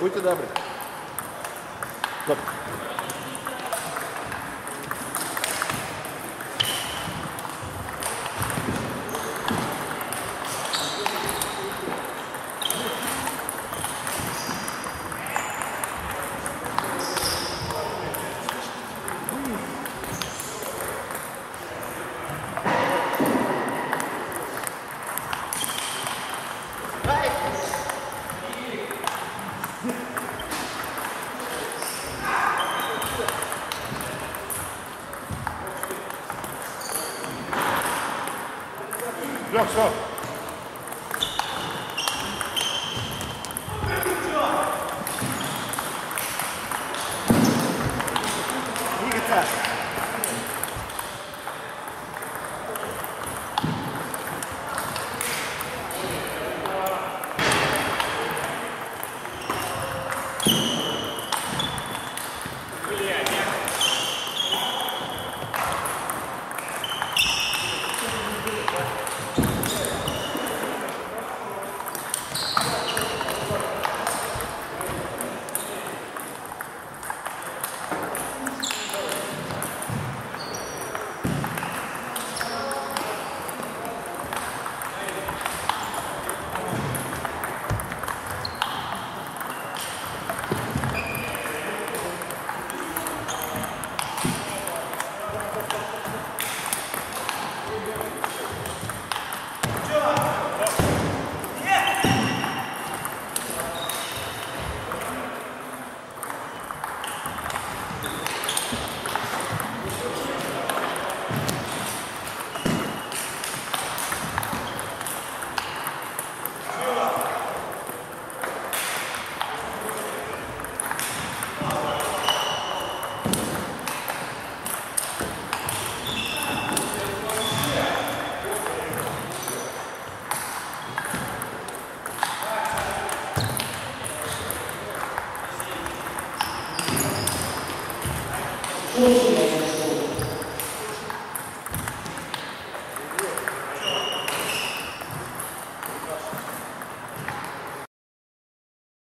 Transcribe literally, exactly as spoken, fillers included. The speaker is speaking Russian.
Будьте добры. Стоп. Все, все. Двигаться. Thank you.